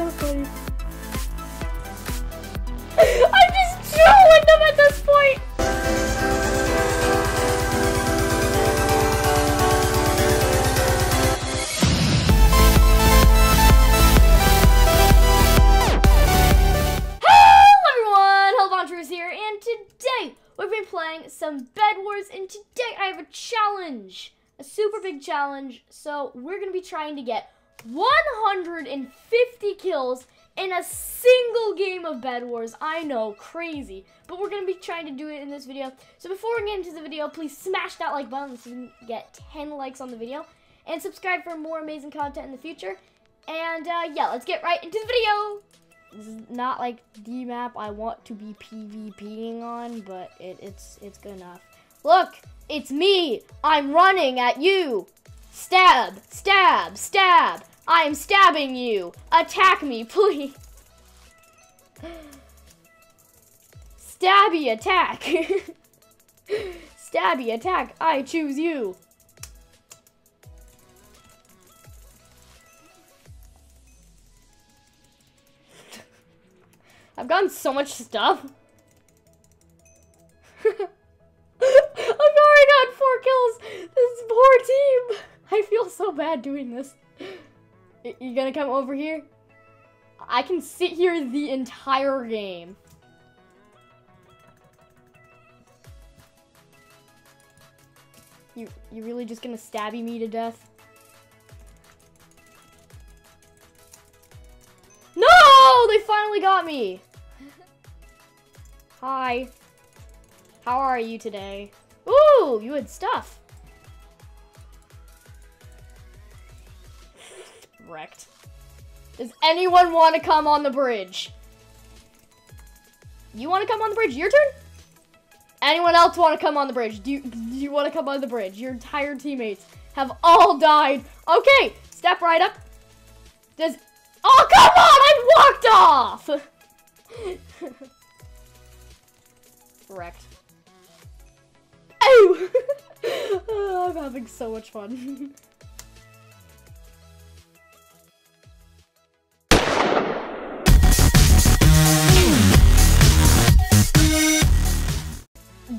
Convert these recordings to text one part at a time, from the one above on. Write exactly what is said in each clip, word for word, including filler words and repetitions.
so funny. I'm just trolling them at this point. Hello everyone, Vontrous here, and today we've been playing some Bed Wars, and today I have a challenge. A super big challenge, so we're going to be trying to get one hundred fifty kills in a single game of Bed Wars. I know, crazy, but we're going to be trying to do it in this video. So before we get into the video, please smash that like button so you can get ten likes on the video, and subscribe for more amazing content in the future. And uh, yeah, let's get right into the video. This is not like the map I want to be PvPing on, but it, it's it's good enough. Look, it's me. I'm running at you. Stab, stab, stab. I am stabbing you. Attack me, please. Stabby attack. Stabby attack. I choose you. I've gotten so much stuff. So bad doing this. You gonna come over here? I can sit here the entire game. You you really just gonna stabby me to death? No! They finally got me! Hi. How are you today? Ooh, you had stuff. Wrecked. Does anyone want to come on the bridge? You want to come on the bridge? Your turn? Anyone else want to come on the bridge? Do you, do you want to come on the bridge? Your entire teammates have all died. Okay, step right up. Does... Oh, come on! I walked off! Wrecked. Oh! Oh, I'm having so much fun.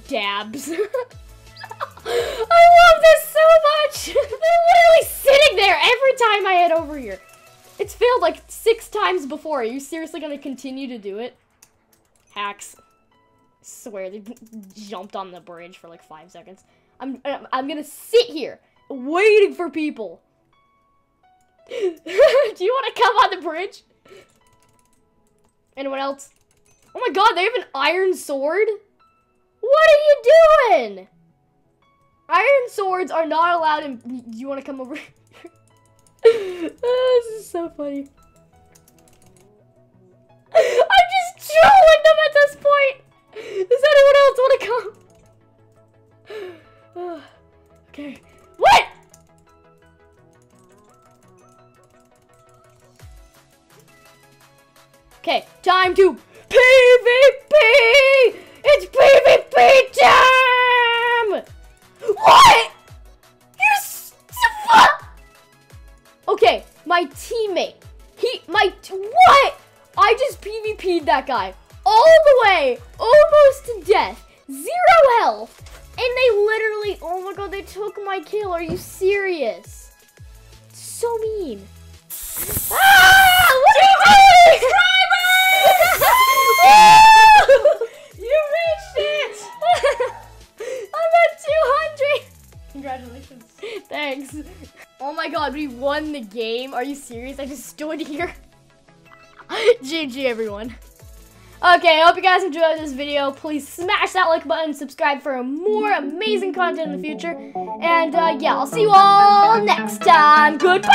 Dabs. I love this so much. They're literally sitting there every time I head over here. It's failed like six times before. Are you seriously gonna continue to do it? Hacks. I swear they jumped on the bridge for like five seconds. I'm I'm gonna sit here waiting for people. Do you want to come on the bridge? Anyone else? Oh my God, they have an iron sword. What are you doing? Iron swords are not allowed in... You want to come over here? Oh, this is so funny. I'm just trolling them at this point. Does anyone else want to come? Oh, okay. What? Okay, time to PvP! It's PvP time! What? You fuck! Okay, my teammate. He, my, what? I just PvP'd that guy all the way, almost to death, zero health, and they literally, oh my God, they took my kill. Are you serious? So mean. Ah! What are you doing? Thanks. Oh my God, we won the game. Are you serious? I just stood here. G G, everyone. Okay, I hope you guys enjoyed this video. Please smash that like button, subscribe for more amazing content in the future. And uh, yeah, I'll see you all next time. Goodbye!